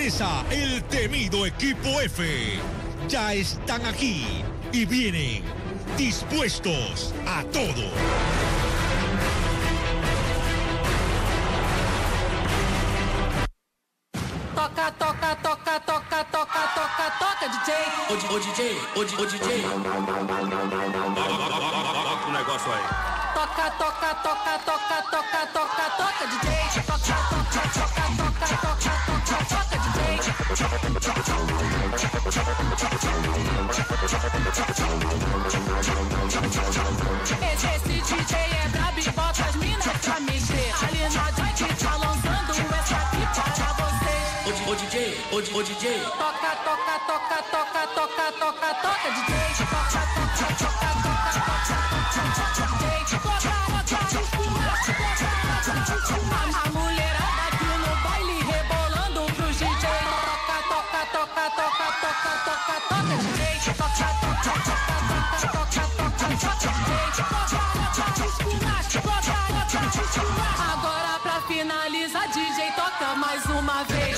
Regresa el temido equipo F. Ya están aquí y vienen dispuestos a todo. Toca, toca, toca, toca, toca, toca, toca, DJ. Ô DJ, ô DJ. Toca o negócio aí. Toca, toca, toca, toca, toca, toca, toca, DJ. Toca, toca, toca, toca, toca, toca, toca, DJ. Esse DJ é brabo e bota as minas pra mexer. Alina Dike tá lançando essa pipa pra você. Ô DJ, ô DJ. Toca, toca, toca, toca, toca, toca, toca, DJ. Toca, toca, toca, toca, toca, toca, DJ. A mulherada aqui no baile rebolando pro DJ. Toca, toca, toca, toca, toca, toca, toca, DJ. Toca, toca, toca, toca, toca, toca, DJ. Agora pra finalizar, DJ, toca mais uma vez.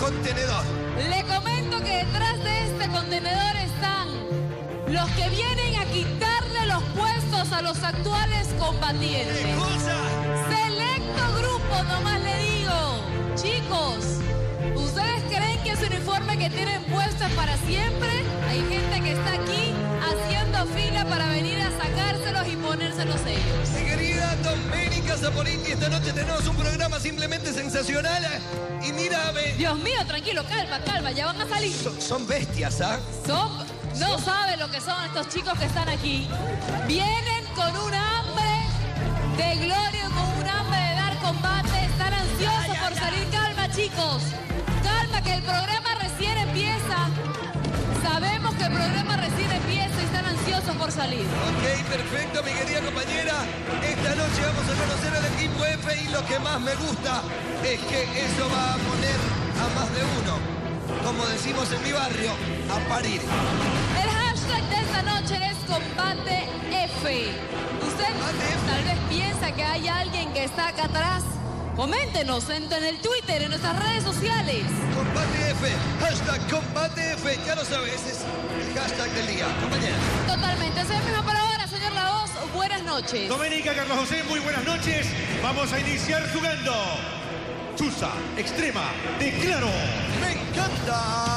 Contenedor. Le comento que detrás de este contenedor están los que vienen a quitarle los puestos a los actuales combatientes. ¡Qué cosa! Selecto grupo, nomás le digo. Chicos, ¿ustedes creen que ese uniforme que tienen puesto es para siempre? Hay gente que está aquí haciendo fila para venir a sacárselos y ponérselos ellos. Mi querida Doménica Zaporini, esta noche tenemos un programa simplemente sensacional. Y mírame. Dios mío, tranquilo, calma, calma, ya van a salir. Son bestias, ¿ah? No saben lo que son estos chicos que están aquí. Vienen con un hambre de gloria, con un hambre de dar combate. Están ansiosos por salir. Calma, chicos. Calma, que el programa recién empieza. Sabemos que el programa recién empieza y están ansiosos por salir. Ok, perfecto, mi querida compañera. Esta noche vamos a conocer al equipo F y lo que más me gusta es que eso va a poner a más de uno, como decimos en mi barrio, a parir. El hashtag de esta noche es Combate F. ¿Usted tal vez piensa que hay alguien que está acá atrás? Coméntenos en el Twitter, en nuestras redes sociales. Combate F, hashtag Combate F, ya lo sabes, es el hashtag del día, compañera. Totalmente, eso es mejor por ahora, señor La Voz, buenas noches. Doménica Carlos José, muy buenas noches. Vamos a iniciar jugando. Chusa, extrema, declaro. Me encanta.